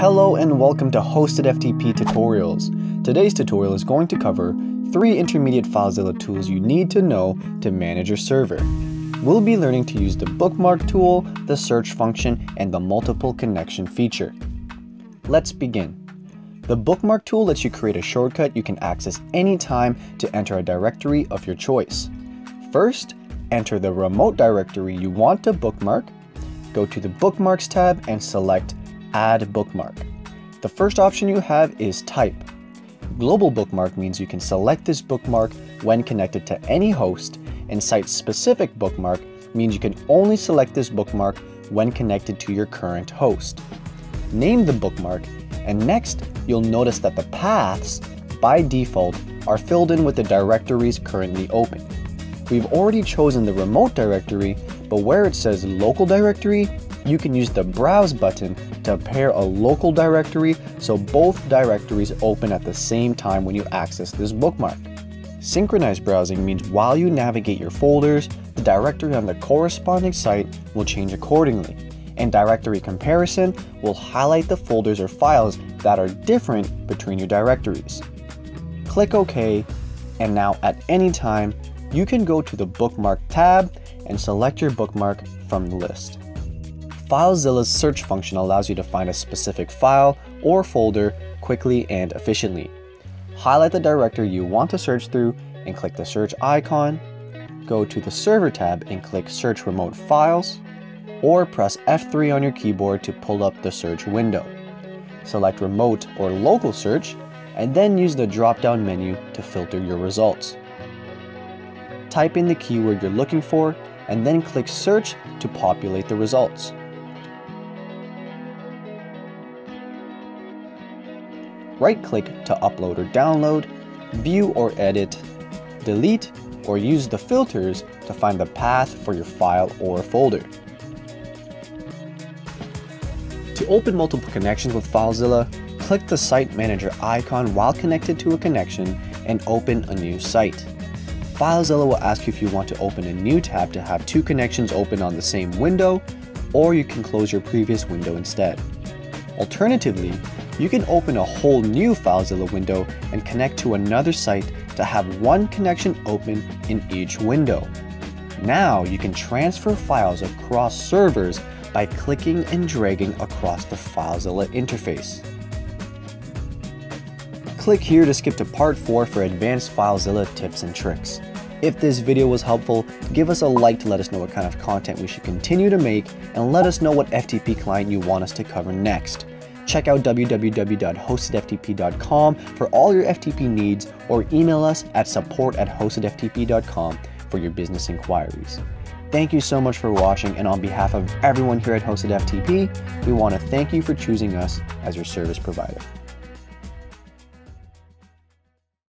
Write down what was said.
Hello and welcome to Hosted FTP Tutorials. Today's tutorial is going to cover 3 intermediate FileZilla tools you need to know to manage your server. We'll be learning to use the bookmark tool, the search function, and the multiple connection feature. Let's begin. The bookmark tool lets you create a shortcut you can access anytime to enter a directory of your choice. First, enter the remote directory you want to bookmark, go to the Bookmarks tab and select Add Bookmark. The first option you have is Type. Global bookmark means you can select this bookmark when connected to any host, and site-specific bookmark means you can only select this bookmark when connected to your current host. Name the bookmark, and next you'll notice that the paths, by default, are filled in with the directories currently open. We've already chosen the remote directory, but where it says local directory, you can use the Browse button to pair a local directory so both directories open at the same time when you access this bookmark. Synchronized browsing means while you navigate your folders, the directory on the corresponding site will change accordingly, and directory comparison will highlight the folders or files that are different between your directories. Click OK, and now at any time, you can go to the Bookmark tab and select your bookmark from the list. FileZilla's search function allows you to find a specific file or folder quickly and efficiently. Highlight the directory you want to search through and click the search icon. Go to the Server tab and click Search Remote Files, or press F3 on your keyboard to pull up the search window. Select Remote or Local Search, and then use the drop-down menu to filter your results. Type in the keyword you're looking for, and then click Search to populate the results. Right-click to upload or download, view or edit, delete, or use the filters to find the path for your file or folder. To open multiple connections with FileZilla, click the Site Manager icon while connected to a connection and open a new site. FileZilla will ask you if you want to open a new tab to have 2 connections open on the same window, or you can close your previous window instead. Alternatively, you can open a whole new FileZilla window and connect to another site to have 1 connection open in each window. Now you can transfer files across servers by clicking and dragging across the FileZilla interface. Click here to skip to part 4 for advanced FileZilla tips and tricks. If this video was helpful, give us a like to let us know what kind of content we should continue to make, and let us know what FTP client you want us to cover next. Check out www.hostedftp.com for all your FTP needs, or email us at support@hostedftp.com for your business inquiries. Thank you so much for watching, and on behalf of everyone here at Hosted FTP, we want to thank you for choosing us as your service provider.